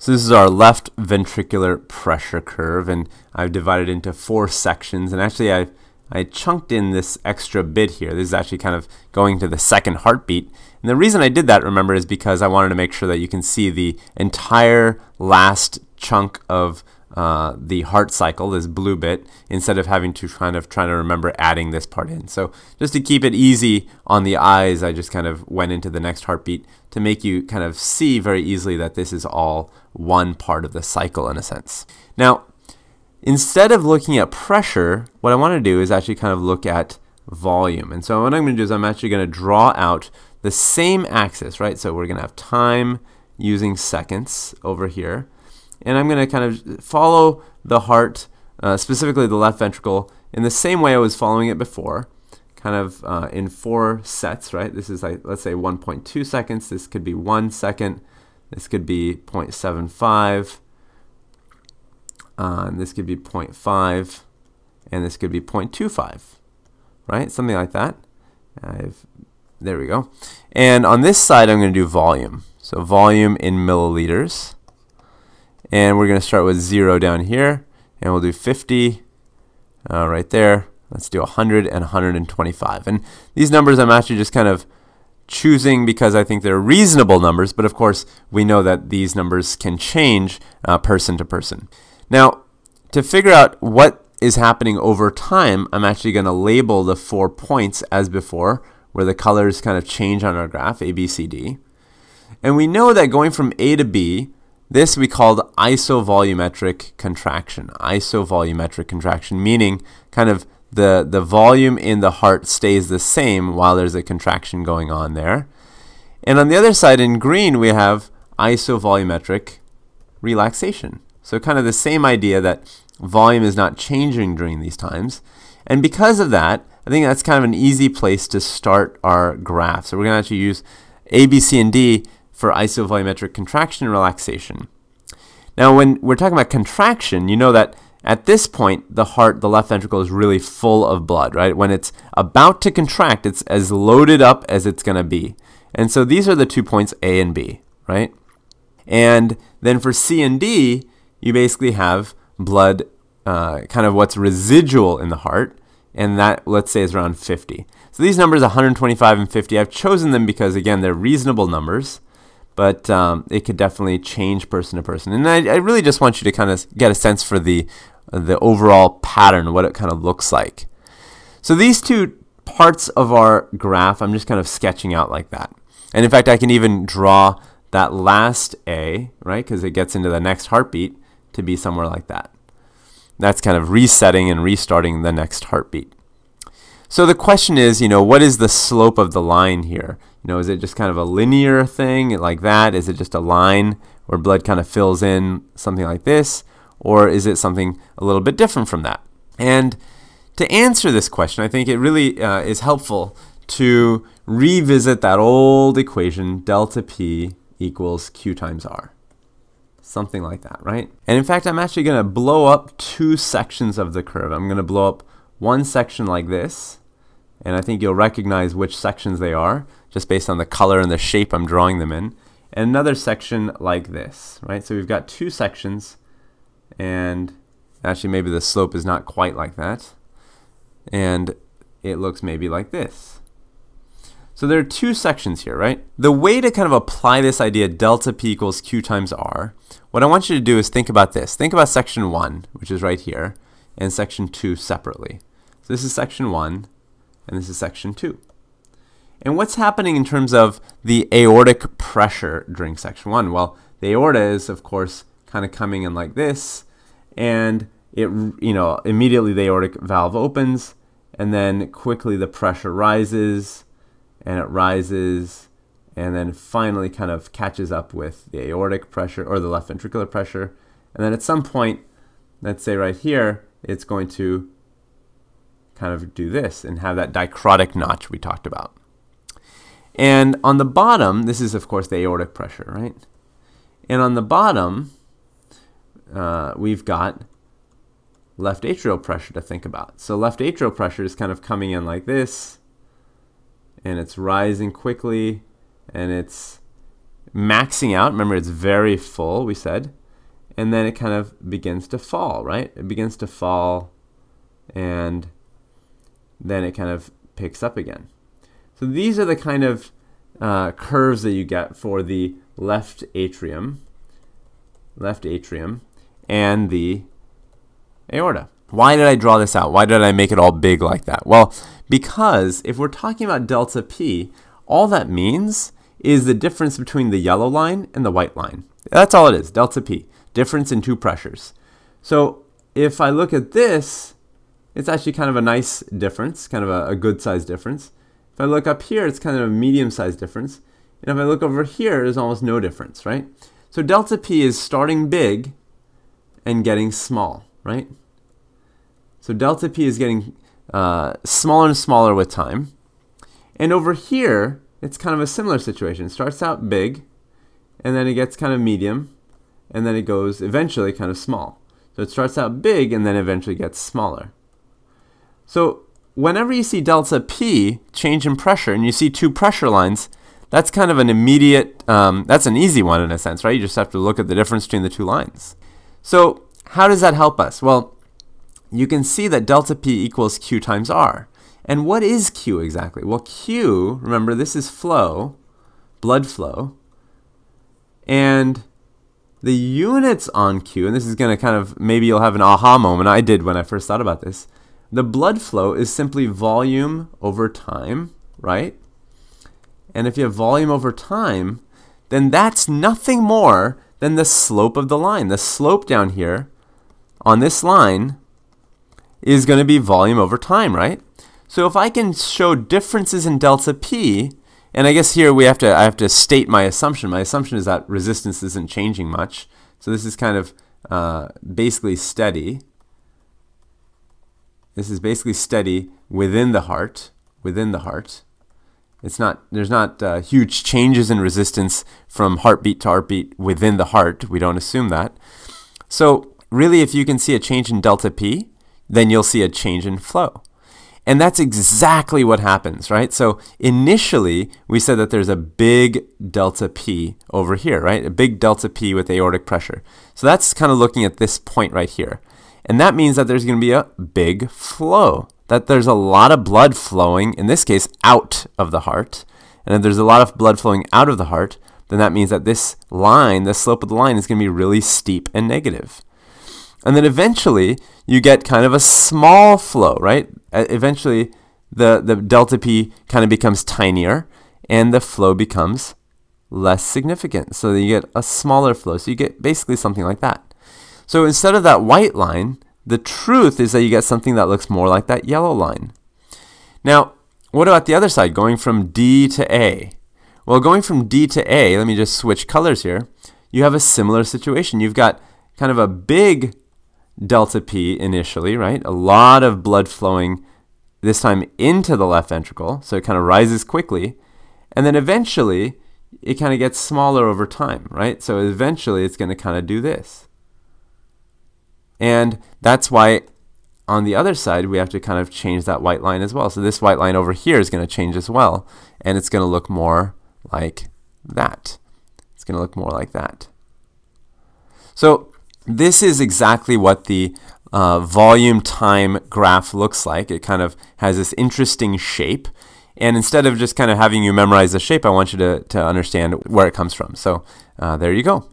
So this is our left ventricular pressure curve, and I've divided into four sections, and actually I chunked in this extra bit here. This is actually kind of going to the second heartbeat. And the reason I did that, remember, is because I wanted to make sure that you can see the entire last chunk of the heart cycle, this blue bit, instead of having to kind of try to remember adding this part in. So just to keep it easy on the eyes, I just kind of went into the next heartbeat to make you kind of see very easily that this is all one part of the cycle in a sense. Now, instead of looking at pressure, what I want to do is actually kind of look at volume. And so what I'm going to do is I'm actually going to draw out the same axis, right? So we're going to have time using seconds over here. And I'm going to kind of follow the heart, specifically the left ventricle, in the same way I was following it before, kind of in four sets, right? This is like, let's say 1.2 seconds. This could be 1 second. This could be 0.75. This could be 0.5, and this could be 0.25, right? Something like that. There we go. And on this side, I'm going to do volume. So volume in milliliters. And we're going to start with 0 down here, and we'll do 50 right there. Let's do 100 and 125. And these numbers I'm actually just kind of choosing because I think they're reasonable numbers, but of course, we know that these numbers can change person to person. Now, to figure out what is happening over time, I'm actually going to label the 4 points as before, where the colors kind of change on our graph, A, B, C, D. And we know that going from A to B, this we called isovolumetric contraction. Isovolumetric contraction, meaning kind of the volume in the heart stays the same while there's a contraction going on there. And on the other side in green, we have isovolumetric relaxation. So kind of the same idea that volume is not changing during these times. And because of that, I think that's kind of an easy place to start our graph. So we're going to actually use A, B, C, and D for isovolumetric contraction and relaxation. Now, when we're talking about contraction, you know that at this point, the heart, the left ventricle, is really full of blood, right? When it's about to contract, it's as loaded up as it's going to be. And so these are the 2 points, A and B, right? And then for C and D, you basically have blood, kind of what's residual in the heart, and that, let's say, is around 50. So these numbers, 125 and 50, I've chosen them because, again, they're reasonable numbers, but it could definitely change person to person. And I really just want you to kind of get a sense for the overall pattern, what it kind of looks like. So these two parts of our graph, I'm just kind of sketching out like that. And in fact, I can even draw that last A, right, because it gets into the next heartbeat, to be somewhere like that. That's kind of resetting and restarting the next heartbeat. So the question is, you know, what is the slope of the line here? You know, is it just kind of a linear thing like that? Is it just a line where blood kind of fills in something like this? Or is it something a little bit different from that? And to answer this question, I think it really is helpful to revisit that old equation, delta P equals Q times R. Something like that, right? And in fact, I'm actually going to blow up two sections of the curve. I'm going to blow up one section like this, and I think you'll recognize which sections they are, just based on the color and the shape I'm drawing them in, and another section like this, right? So we've got two sections, and actually maybe the slope is not quite like that, and it looks maybe like this. So there are two sections here, right? The way to kind of apply this idea, delta P equals Q times R, what I want you to do is think about this. Think about section 1, which is right here, and section 2 separately. So this is section 1, and this is section 2. And what's happening in terms of the aortic pressure during section 1? Well, the aorta is, of course, kind of coming in like this, and it, you know, immediately the aortic valve opens, and then quickly the pressure rises, and it rises, and then finally kind of catches up with the aortic pressure, or the left ventricular pressure. And then at some point, let's say right here, it's going to kind of do this and have that dichrotic notch we talked about. And on the bottom, this is, of course, the aortic pressure, right? And on the bottom, we've got left atrial pressure to think about. So left atrial pressure is kind of coming in like this, and it's rising quickly, and it's maxing out. Remember, it's very full, we said. And then it kind of begins to fall, right? It begins to fall, and then it kind of picks up again. So these are the kind of curves that you get for the left atrium, and the aorta. Why did I draw this out? Why did I make it all big like that? Well, because if we're talking about delta P, all that means is the difference between the yellow line and the white line. That's all it is, delta P, difference in two pressures. So if I look at this, it's actually kind of a nice difference, kind of a good size difference. If I look up here, it's kind of a medium-sized difference. And if I look over here, there's almost no difference, right? So delta P is starting big and getting small, right? So delta P is getting smaller and smaller with time. And over here, it's kind of a similar situation. It starts out big, and then it gets kind of medium, and then it goes eventually kind of small. So it starts out big, and then eventually gets smaller. So whenever you see delta P, change in pressure, and you see two pressure lines, that's kind of an immediate, that's an easy one in a sense, right? You just have to look at the difference between the two lines. So how does that help us? Well, you can see that delta P equals Q times R. And what is Q exactly? Well, Q, remember, this is flow, blood flow. And the units on Q, and this is going to kind of, maybe you'll have an aha moment. I did when I first thought about this. The blood flow is simply volume over time, right? And if you have volume over time, then that's nothing more than the slope of the line. The slope down here on this line is going to be volume over time, right? So if I can show differences in delta P, and I guess here we have to, I have to state my assumption. My assumption is that resistance isn't changing much. So this is kind of basically steady. This is basically steady within the heart, It's not, there's not huge changes in resistance from heartbeat to heartbeat within the heart. We don't assume that. So really, if you can see a change in delta P, then you'll see a change in flow. And that's exactly what happens, right? So initially, we said that there's a big delta P over here, right? A big delta P with aortic pressure. So that's kind of looking at this point right here. And that means that there's going to be a big flow, that there's a lot of blood flowing, in this case, out of the heart. And if there's a lot of blood flowing out of the heart, then that means that this line, the slope of the line, is going to be really steep and negative. And then eventually, you get kind of a small flow, right? Eventually, the delta P kind of becomes tinier, and the flow becomes less significant. So you get a smaller flow. So you get basically something like that. So instead of that white line, the truth is that you get something that looks more like that yellow line. Now, what about the other side, going from D to A? Well, going from D to A, let me just switch colors here, you have a similar situation. You've got kind of a big delta P initially, right? A lot of blood flowing, this time into the left ventricle, so it kind of rises quickly. And then eventually, it kind of gets smaller over time, right? So eventually, it's going to kind of do this. And that's why on the other side, we have to kind of change that white line as well. So this white line over here is going to change as well. And it's going to look more like that. It's going to look more like that. So this is exactly what the volume time graph looks like. It kind of has this interesting shape. And instead of just kind of having you memorize the shape, I want you to understand where it comes from. So there you go.